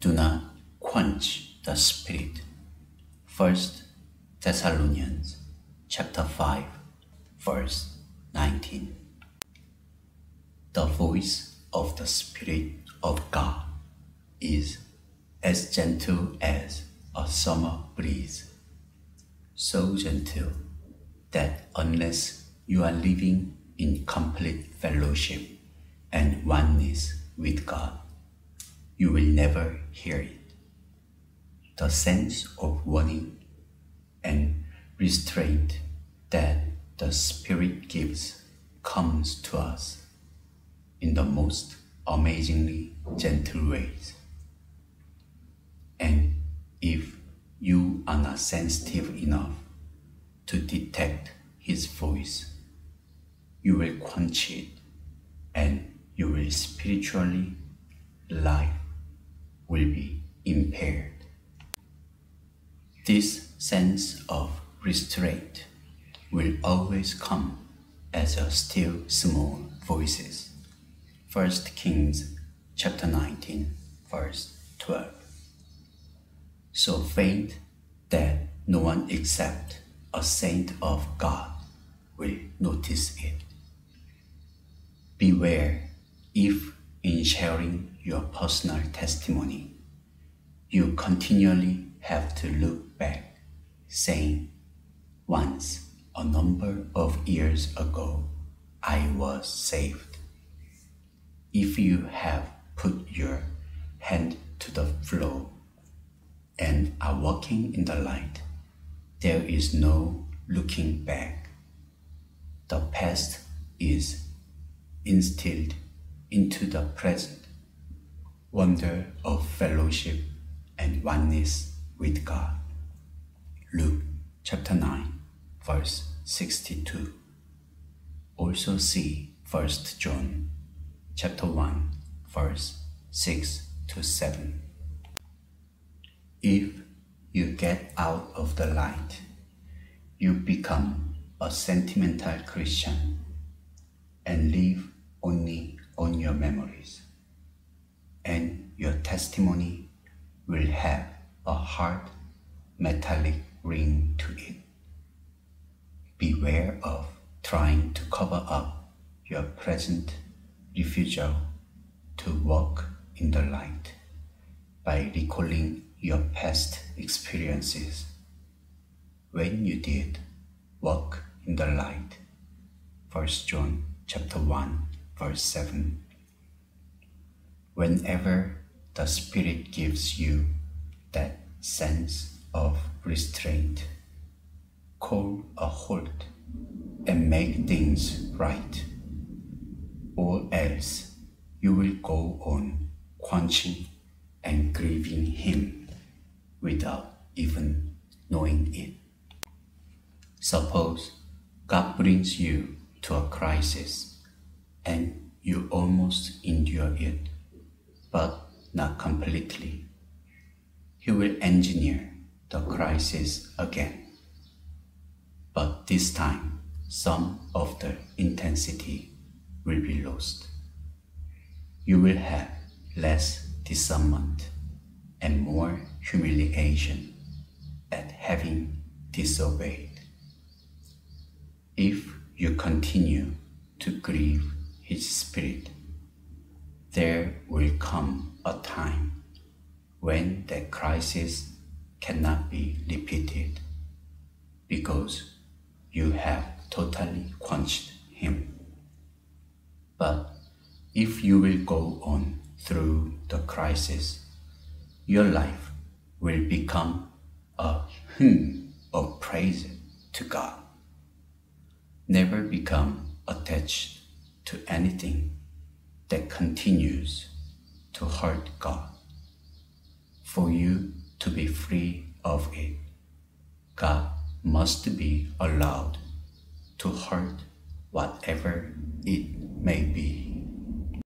do not quench the spirit. 1 Thessalonians chapter 5, verse 19. The voice of the Spirit of God is as gentle as a summer breeze, so gentle that unless you are living in complete fellowship and oneness with God, you will never hear it. The sense of warning and restraint that the Spirit gives comes to us in the most amazingly gentle ways. And if you are not sensitive enough to detect His voice, you will quench it, and you will spiritually, life will be impaired. This sense of restraint will always come as a still small voices. First Kings chapter 19, verse 12. So faint that no one except a saint of God will notice it. Beware if in sharing your personal testimony, you continually have to look back, saying, "Once, a number of years ago, I was saved." If you have put your hand to the flow and are walking in the light, there is no looking back. The past is instilled into the present wonder of fellowship and oneness with God. Luke chapter 9, verse 62. Also see 1 John chapter 1, verse 6 to 7. If you get out of the light, you become a sentimental Christian and live only on your memories, and your testimony will have a hard metallic ring to it. Beware of trying to cover up your present refusal to walk in the light by recalling your past experiences. When you did walk in the light, 1 John chapter 1, verse 7. Whenever the Spirit gives you that sense of restraint, call a halt and make things right, or else you will go on quenching and grieving Him without even knowing it. Suppose God brings you to a crisis and you almost endure it, but not completely. He will engineer the crisis again, but this time some of the intensity will be lost. You will have less discernment and more humiliation at having disobeyed. If you continue to grieve His Spirit, there will come a time when that crisis cannot be repeated, because you have totally quenched Him. But if you will go on through the crisis, your life will become a hymn of praise to God. Never become attached to anything that continues to hurt God. For you to be free of it, God must be allowed to hurt whatever it may be.